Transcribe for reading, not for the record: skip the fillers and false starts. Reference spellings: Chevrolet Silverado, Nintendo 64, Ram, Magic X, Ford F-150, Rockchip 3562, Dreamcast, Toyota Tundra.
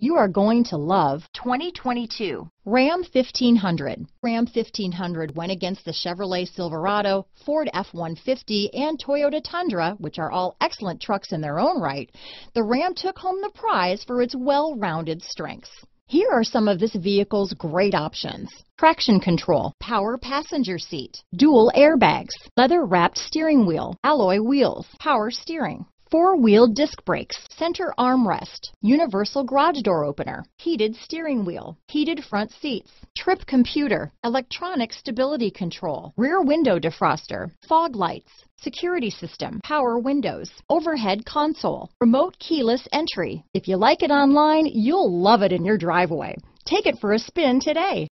You are going to love 2022 Ram 1500. Ram 1500 went against the Chevrolet Silverado, Ford F-150, and Toyota Tundra, which are all excellent trucks in their own right. The Ram took home the prize for its well-rounded strengths. Here are some of this vehicle's great options: traction control, power passenger seat, dual airbags, leather-wrapped steering wheel, alloy wheels, power steering, four-wheel disc brakes, center armrest, universal garage door opener, heated steering wheel, heated front seats, trip computer, electronic stability control, rear window defroster, fog lights, security system, power windows, overhead console, remote keyless entry. If you like it online, you'll love it in your driveway. Take it for a spin today.